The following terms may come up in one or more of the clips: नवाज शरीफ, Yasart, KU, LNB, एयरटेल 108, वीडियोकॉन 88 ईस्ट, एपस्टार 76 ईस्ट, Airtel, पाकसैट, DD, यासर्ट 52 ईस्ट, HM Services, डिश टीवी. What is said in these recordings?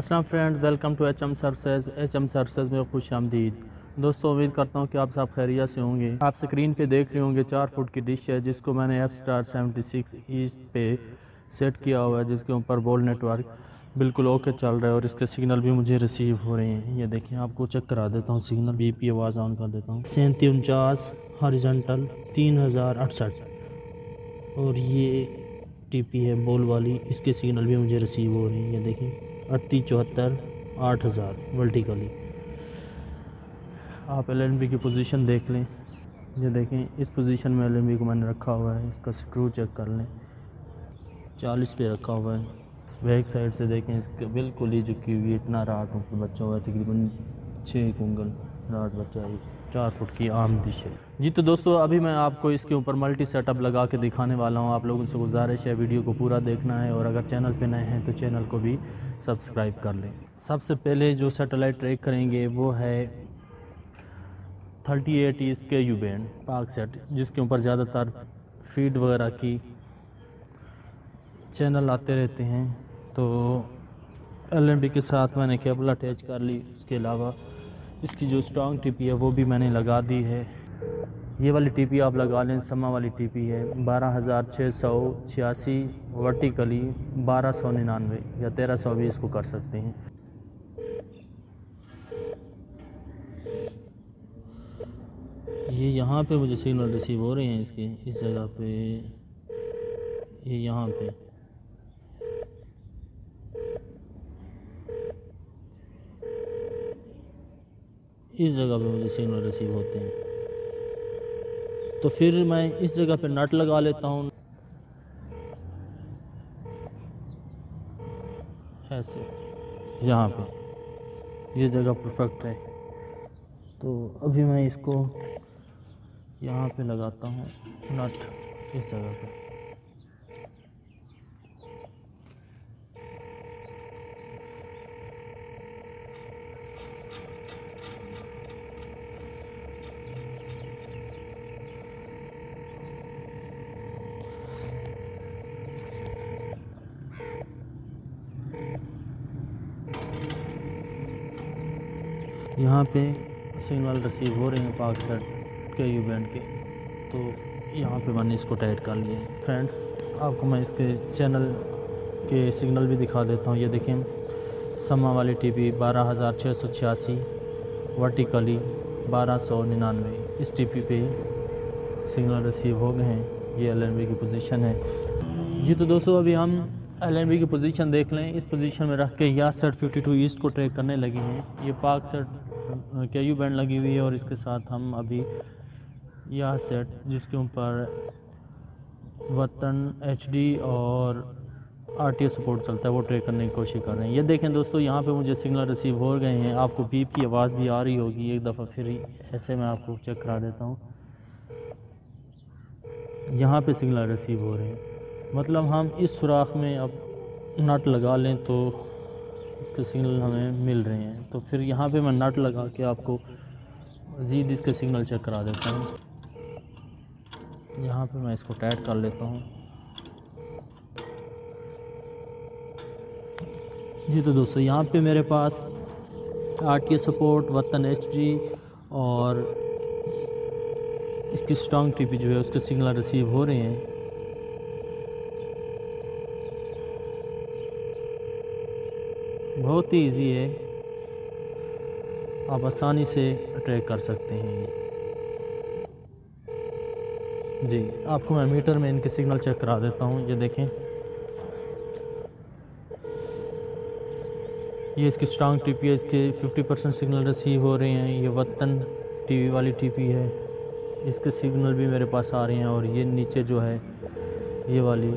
अस्सलाम friends, welcome to H M services में खुश आमदीद। दोस्तों, उम्मीद करता हूँ कि आप सब खैरियत से होंगे। आप स्क्रीन पे देख रहे होंगे 4 फुट की डिश है जिसको मैंने एपस्टार 76 ईस्ट पे सेट किया हुआ है, जिसके ऊपर बोल नेटवर्क बिल्कुल ओके चल रहा है और इसके सिग्नल भी मुझे रिसीव हो रहे हैं। ये देखिए, आपको चेक करा देता हूँ सिग्नल, बी पी आवाज़ ऑन कर देता हूँ। 3749 हॉरिजॉन्टल 3068 और ये टी पी है बोल वाली, इसके सिग्नल भी मुझे रिसीव हो रहे हैं। ये देखिए 3874 8000 वर्टिकली। आप LNB की पोजीशन देख लें, ये देखें इस पोजीशन में LNB को मैंने रखा हुआ है। इसका स्क्रू चेक कर लें, 40 पे रखा हुआ है। बैक साइड से देखें, इसके बिल्कुल ही झुकी हुई, इतना राट बच्चा हुआ है, तकरीबन 6 कुंगल राट बच्चा हुई। 4 फुट की आम डिश है जी। तो दोस्तों, अभी मैं आपको इसके ऊपर मल्टी सेटअप लगा के दिखाने वाला हूं। आप लोगों से गुजारिश है वीडियो को पूरा देखना है और अगर चैनल पे नए हैं तो चैनल को भी सब्सक्राइब कर लें। सबसे पहले जो सैटेलाइट ट्रैक करेंगे वो है 38 ईस्ट के यू बैंड पाकसैट, जिसके ऊपर ज़्यादातर फीड वगैरह की चैनल आते रहते हैं। तो LNB के साथ मैंने केबल अटैच कर ली। उसके अलावा इसकी जो स्ट्रॉन्ग टीपी है वो भी मैंने लगा दी है। ये वाली टीपी आप लगा लें, समा वाली टीपी है 12686 वर्टिकली 1299 या 1300 भी इसको कर सकते हैं। ये यहाँ पे मुझे सिग्नल रिसीव हो रहे हैं इसके, इस जगह पे, ये यहाँ पे। इस जगह पे मुझे सिग्नल रिसीव होते हैं। तो फिर मैं इस जगह पे नट लगा लेता हूँ ऐसे, यहाँ पे ये जगह परफेक्ट है। तो अभी मैं इसको यहाँ पे लगाता हूँ नट, इस जगह पे। यहाँ पे सिग्नल रिसीव हो रहे हैं पाकसैट के यू बैंड के, तो यहाँ पे मैंने इसको टाइट कर लिया है। फ्रेंड्स, आपको मैं इसके चैनल के सिग्नल भी दिखा देता हूँ। ये देखें, समा वाली टीपी 12686 वर्टिकली 1299, इस टीपी पे सिग्नल रिसीव हो गए हैं। ये LNB की पोजीशन है जी। तो दोस्तों, अभी हम LNB की पोजीशन देख लें। इस पोजीशन में रख के यासर्ट 52 ईस्ट को ट्रैक करने लगे हैं। ये पाकसैट के यू बैंड लगी हुई है और इसके साथ हम अभी यासर्ट, जिसके ऊपर वतन HD और RTO सपोर्ट चलता है, वो ट्रैक करने की कोशिश कर रहे हैं। ये देखें दोस्तों, यहाँ पे मुझे सिग्नल रिसीव हो गए हैं। आपको बीप की आवाज़ भी आ रही होगी। एक दफ़ा फिर ऐसे मैं आपको चेक करा देता हूँ, यहाँ पर सिग्नल रिसीव हो रहे हैं। मतलब हम इस सुराख में अब नट लगा लें तो इसके सिग्नल हमें मिल रहे हैं। तो फिर यहाँ पे मैं नट लगा के आपको मज़ीद इसके सिग्नल चेक करा देता हूँ। यहाँ पे मैं इसको टाइट कर लेता हूँ जी। तो दोस्तों, यहाँ पे मेरे पास RTO सपोर्ट, वतन HD और इसकी स्ट्रॉन्ग टीपी जो है उसके सिग्नल रिसीव हो रहे हैं। बहुत ही इजी है, आप आसानी से ट्रैक कर सकते हैं जी। आपको मैं मीटर में इनके सिग्नल चेक करा देता हूं। ये देखें, ये इसकी स्ट्रांग टीपी है, इसके 50% सिग्नल रिसीव हो रहे हैं। ये वतन टीवी वाली टीपी है, इसके सिग्नल भी मेरे पास आ रहे हैं। और ये नीचे जो है ये वाली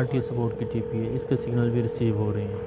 RTO सपोर्ट की टीपी है, इसके सिग्नल भी रिसीव हो रहे हैं।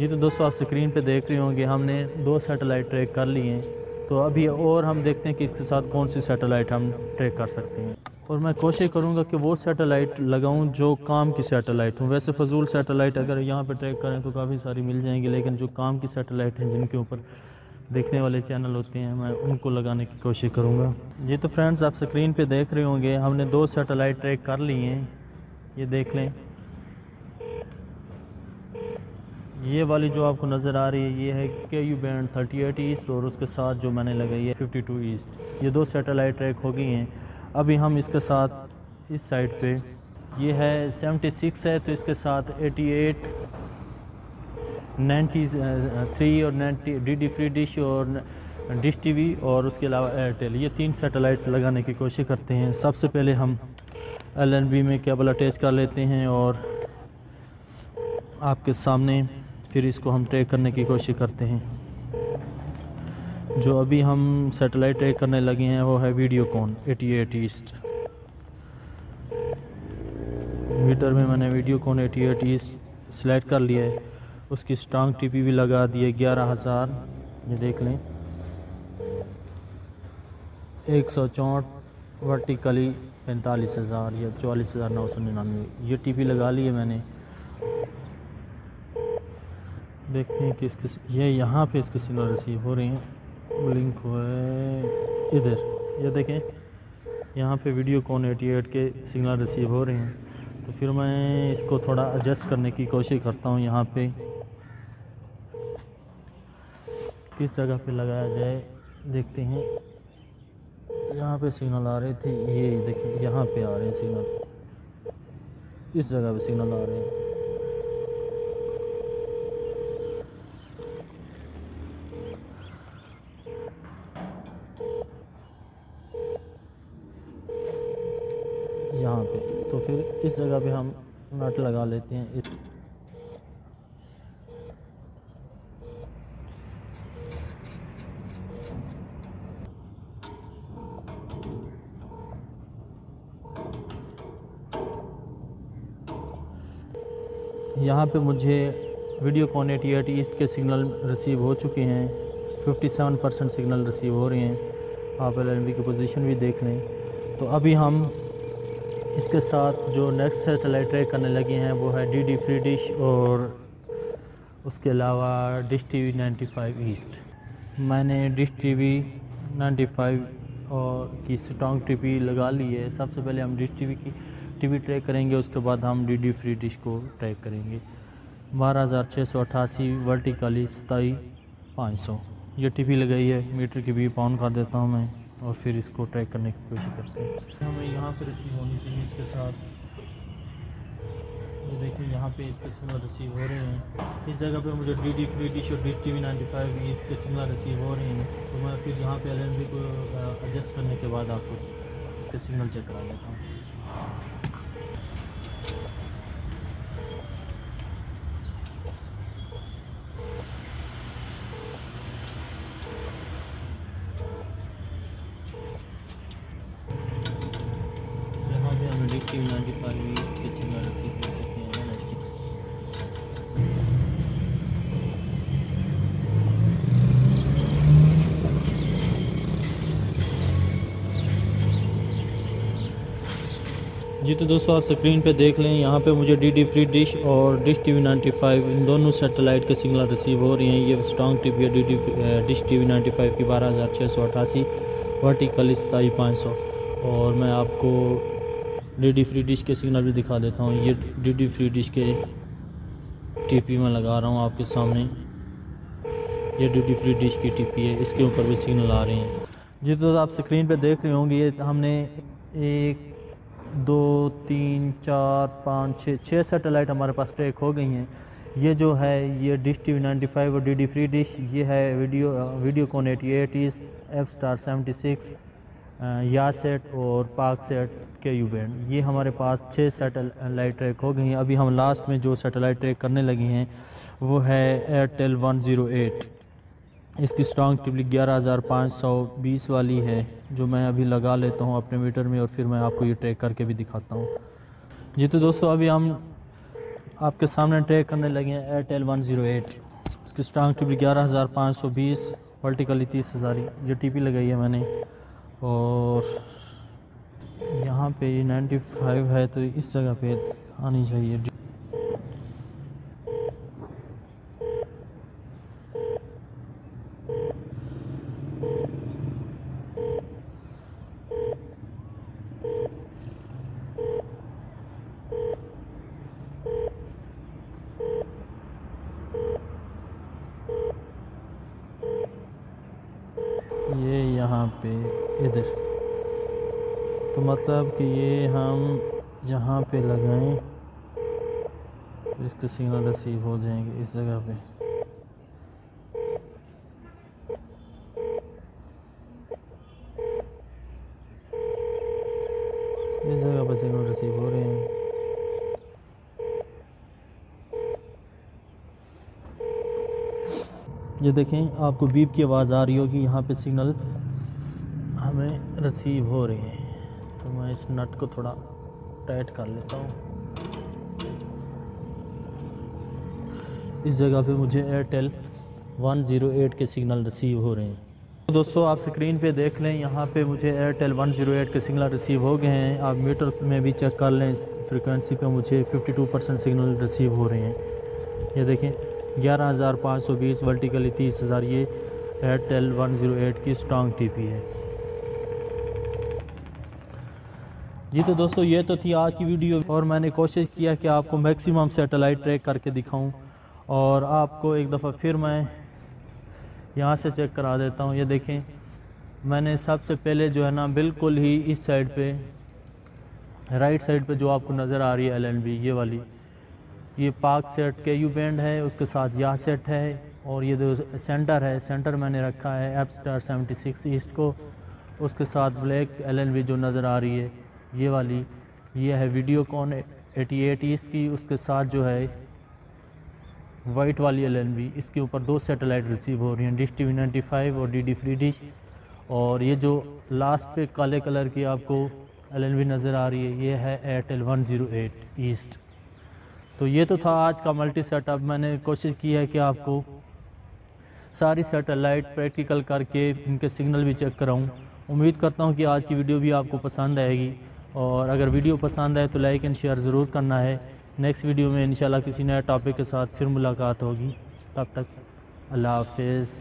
ये तो दोस्तों, आप स्क्रीन पे देख रहे होंगे हमने 2 सैटेलाइट ट्रैक कर लिए हैं। तो अभी और हम देखते हैं कि इसके साथ कौन सी सैटेलाइट हम ट्रैक कर सकते हैं। और मैं कोशिश करूंगा कि वो सैटेलाइट लगाऊं जो काम की सैटेलाइट हूं। वैसे फ़जूल सैटेलाइट अगर यहाँ पे ट्रैक करें तो काफ़ी सारी मिल जाएंगी, लेकिन जो काम की सैटेलाइट हैं, जिनके ऊपर देखने वाले चैनल होते हैं, मैं उनको लगाने की कोशिश करूँगा। ये तो फ्रेंड्स, आप स्क्रीन पर देख रहे होंगे हमने 2 सैटेलाइट ट्रैक कर लिए हैं। ये देख लें, ये वाली जो आपको नज़र आ रही है ये है KU बैंड 38 ईस्ट और उसके साथ जो मैंने लगाई है 52 ईस्ट। ये दो सैटेलाइट ट्रैक हो गई हैं। अभी हम इसके साथ इस साइड पे ये है 76 है तो इसके साथ 88, 93 और 90 DD फ्री डिश और डिश टीवी और उसके अलावा एयरटेल, ये तीन सैटेलाइट लगाने की कोशिश करते हैं। सबसे पहले हम LNB में केबल अटैच कर लेते हैं और आपके सामने फिर इसको हम ट्रैक करने की कोशिश करते हैं। जो अभी हम सैटेलाइट ट्रैक करने लगे हैं वो है वीडियोकॉन 88 ईस्ट। मीटर में मैंने वीडियोकॉन 88 ईस्ट सेलेक्ट कर लिया है, उसकी स्ट्रांग टीपी भी लगा दी है 11,000, ये देख लें, 164 वर्टिकली 45,000 या 44,999 ये टीपी लगा ली है मैंने। देखते हैं कि इसके ये यहाँ पे इसके सिग्नल रिसीव हो रहे हैं, लिंक हुआ है इधर, ये देखें यहाँ पे वीडियोकॉन 88 के सिग्नल रिसीव हो रहे हैं। तो फिर मैं इसको थोड़ा एडजस्ट करने की कोशिश करता हूँ, यहाँ पे किस जगह पे लगाया जाए देखते हैं। यहाँ पे सिग्नल आ रहे थे, ये देखें यहाँ पे आ रहे हैं सिग्नल, इस जगह पे सिग्नल आ रहे हैं। तो फिर इस जगह पे हम नट लगा लेते हैं। यहाँ पे मुझे वीडियोकॉन 88 ईस्ट के सिग्नल रिसीव हो चुके हैं, 57% सिग्नल रिसीव हो रहे हैं। आप LNB की पोजीशन भी देख लें। तो अभी हम इसके साथ जो नेक्स्ट सैटेलाइट ट्रैक करने लगे हैं वो है DD फ्री डिश और उसके अलावा डिश टीवी 95 ईस्ट। मैंने डिश टीवी 95 और की स्ट्रॉन्ग टीपी लगा ली है। सबसे पहले हम डिश टीवी की टीवी ट्रैक करेंगे, उसके बाद हम DD फ्री डिश को ट्रैक करेंगे। 12,688 वर्टिकली 27,500 ये टीपी लगाई है। मीटर की भी पाउंड कर देता हूँ मैं और फिर इसको ट्रैक करने की कोशिश करते हैं। हमें यहाँ पे रिसीव होनी चाहिए इसके साथ, ये देखिए यहाँ पे इसके सिग्नल रिसीव हो रहे हैं। इस जगह पे मुझे DD फ्री डिश और DD टीवी 95 इसके सिग्नल रिसीव हो रहे हैं। तो मैं फिर यहाँ पे LNB को एडजस्ट करने के बाद आपको इसके सिग्नल चेक करा लेता हूँ। जी तो दोस्तों आप स्क्रीन पे देख लें, यहाँ पे मुझे DD फ्री डिश और डिश टीवी 95 इन दोनों सैटेलाइट के सिग्नल रिसीव हो रहे हैं। ये स्ट्रॉन्ग टीपी है डिश टीवी 95 की 12,688 वर्टिकल 27,500 और मैं आपको DD फ्री डिश के सिग्नल भी दिखा देता हूँ। ये DD फ्री डिश के टीपी में लगा रहा हूँ आपके सामने, ये DD फ्री डिश की टीपी है, इसके ऊपर भी सिग्नल आ रहे हैं। जी तो आप स्क्रीन पे देख रहे होंगे हमने 1, 2, 3, 4, 5, 6 सैटेलाइट हमारे पास ट्रैक हो गई हैं। ये जो है ये डिश टीवी 95 और DD फ्री डिश, ये है वीडियोकॉन 88 ईस्ट, एपस्टार 76, यासर्ट और पाकसैट KU बैंड, ये हमारे पास 6 सैटेलाइट ट्रैक हो गई हैं। अभी हम लास्ट में जो सैटेलाइट ट्रैक करने लगे हैं वो है एयरटेल 108, इसकी स्ट्रॉन्ग टिपली 11,520 वाली है जो मैं अभी लगा लेता हूँ अपने मीटर में और फिर मैं आपको ये ट्रैक करके भी दिखाता हूँ। जी तो दोस्तों अभी हम आपके सामने ट्रैक करने लगे हैं एयरटेल 108, इसकी स्ट्रॉन्ग टिपली 11,520 वर्टिकली 30,000 ये टीपी लगाई है मैंने और यहाँ पे 95 है तो इस जगह पे आनी चाहिए। मुख्तलिफ, तो मतलब कि ये हम जहाँ पे लगाएं तो इसके सिग्नल रिसीव हो जाएंगे इस जगह पे। इस जगह पर सिग्नल रिसीव हो रहे हैं। ये देखें, आपको बीप की आवाज़ आ रही होगी, यहाँ पे सिग्नल हमें रिसीव हो रहे हैं। तो मैं इस नट को थोड़ा टाइट कर लेता हूँ। इस जगह पे मुझे एयरटेल 108 के सिग्नल रिसीव हो रहे हैं। तो दोस्तों आप स्क्रीन पे देख लें, यहाँ पे मुझे एयरटेल 108 के सिग्नल रिसीव हो गए हैं। आप मीटर में भी चेक कर लें, इस फ्रिक्वेंसी पे मुझे 52% सिग्नल रिसीव हो रहे हैं। ये देखें 11,520 वर्टिकली 30,000। ये एयरटेल 108 की स्ट्रांग टीपी है। जी तो दोस्तों ये तो थी आज की वीडियो, और मैंने कोशिश किया कि आपको मैक्सिमम सैटेलाइट ट्रैक करके दिखाऊं। और आपको एक दफ़ा फिर मैं यहाँ से चेक करा देता हूँ। ये देखें, मैंने सबसे पहले जो है ना बिल्कुल ही इस साइड पे, राइट साइड पे जो आपको नज़र आ रही है LNB, ये वाली, ये पाकसैट के यू बैंड है, उसके साथ यासर्ट है, और ये जो सेंटर है, सेंटर मैंने रखा है एपस्टार 76 ईस्ट को, उसके साथ ब्लैक LNB जो नज़र आ रही है ये वाली, ये है वीडियोकॉन 88 ईस्ट की, उसके साथ जो है वाइट वाली LNB, इसके ऊपर 2 सैटेलाइट रिसीव हो रही हैं, डिश टीवी 95 और DD फ्री डिश। और ये जो लास्ट पे काले कलर की आपको LNB नज़र आ रही है, ये है एयरटेल 108 ईस्ट। तो ये तो था आज का मल्टी सेटअप। मैंने कोशिश की है कि आपको सारी सैटेलाइट प्रैक्टिकल करके इनके सिग्नल भी चेक कराऊं। उम्मीद करता हूं कि आज की वीडियो भी आपको पसंद आएगी, और अगर वीडियो पसंद आए तो लाइक एंड शेयर ज़रूर करना है। नेक्स्ट वीडियो में इंशाल्लाह किसी नए टॉपिक के साथ फिर मुलाकात होगी। तब तक अल्लाह हाफिज़।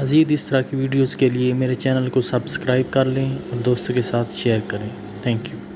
मज़ीद इस तरह की वीडियोज़ के लिए मेरे चैनल को सब्सक्राइब कर लें और दोस्तों के साथ शेयर करें। Thank you.